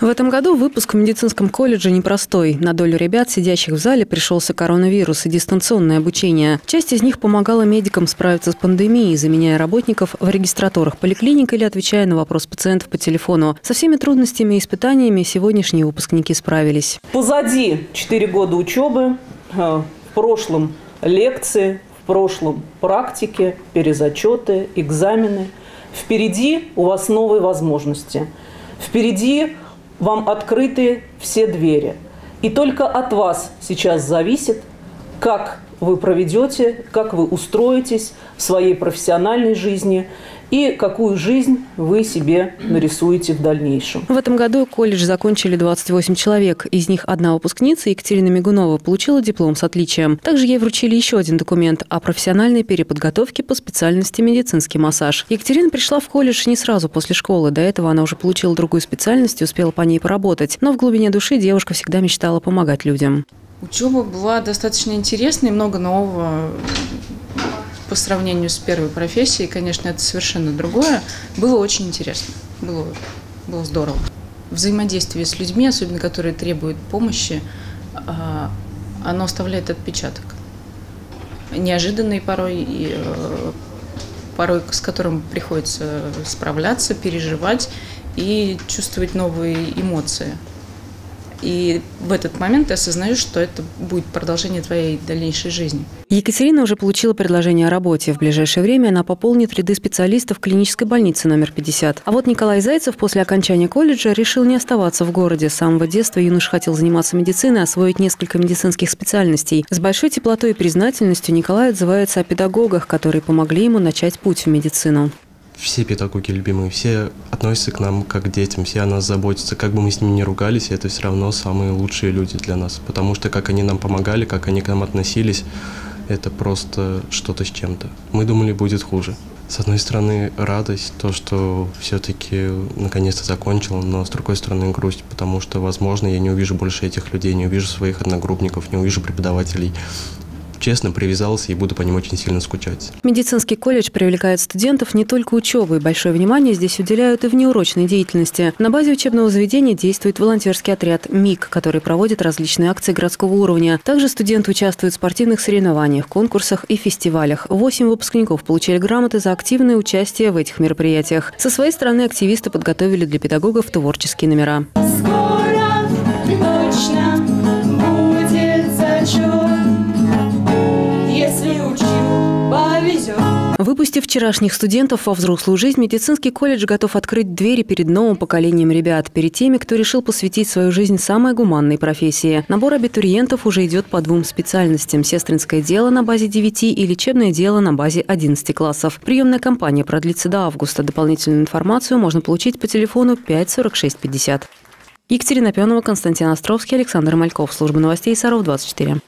В этом году выпуск в медицинском колледже непростой. На долю ребят, сидящих в зале, пришелся коронавирус и дистанционное обучение. Часть из них помогала медикам справиться с пандемией, заменяя работников в регистратурах поликлиник или отвечая на вопрос пациентов по телефону. Со всеми трудностями и испытаниями сегодняшние выпускники справились. Позади 4 года учебы, в прошлом лекции, в прошлом практики, перезачеты, экзамены. Впереди у вас новые возможности. Впереди вам открыты все двери. И только от вас сейчас зависит, как вы проведете, как вы устроитесь в своей профессиональной жизни и какую жизнь вы себе нарисуете в дальнейшем. В этом году колледж закончили 28 человек. Из них одна выпускница, Екатерина Мигунова, получила диплом с отличием. Также ей вручили еще один документ о профессиональной переподготовке по специальности медицинский массаж. Екатерина пришла в колледж не сразу после школы. До этого она уже получила другую специальность и успела по ней поработать. Но в глубине души девушка всегда мечтала помогать людям. Учеба была достаточно интересной, много нового по сравнению с первой профессией. Конечно, это совершенно другое. Было очень интересно, было здорово. Взаимодействие с людьми, особенно которые требуют помощи, оно оставляет отпечаток. Неожиданный порой, и порой с которым приходится справляться, переживать и чувствовать новые эмоции. И в этот момент ты осознаешь, что это будет продолжение твоей дальнейшей жизни. Екатерина уже получила предложение о работе. В ближайшее время она пополнит ряды специалистов клинической больницы номер 50. А вот Николай Зайцев после окончания колледжа решил не оставаться в городе. С самого детства юнош хотел заниматься медициной, освоить несколько медицинских специальностей. С большой теплотой и признательностью Николай отзывается о педагогах, которые помогли ему начать путь в медицину. Все педагоги любимые, все относятся к нам как к детям, все о нас заботятся. Как бы мы с ними ни ругались, это все равно самые лучшие люди для нас. Потому что как они нам помогали, как они к нам относились, это просто что-то с чем-то. Мы думали, будет хуже. С одной стороны, радость, то, что все-таки наконец-то закончил, но с другой стороны, грусть, потому что, возможно, я не увижу больше этих людей, не увижу своих одногруппников, не увижу преподавателей. Честно, привязался и буду по ним очень сильно скучать. Медицинский колледж привлекает студентов не только учебой. Большое внимание здесь уделяют и внеурочной деятельности. На базе учебного заведения действует волонтерский отряд МИГ, который проводит различные акции городского уровня. Также студенты участвуют в спортивных соревнованиях, конкурсах и фестивалях. 8 выпускников получили грамоты за активное участие в этих мероприятиях. Со своей стороны активисты подготовили для педагогов творческие номера. Скоро, точно, будет зачет. Выпустив вчерашних студентов во взрослую жизнь, медицинский колледж готов открыть двери перед новым поколением ребят, перед теми, кто решил посвятить свою жизнь самой гуманной профессии. Набор абитуриентов уже идет по 2 специальностям – сестринское дело на базе 9 и лечебное дело на базе 11 классов. Приемная кампания продлится до августа. Дополнительную информацию можно получить по телефону 54650. Екатерина Пенова, Константин Островский, Александр Мальков. Служба новостей «Саров 24».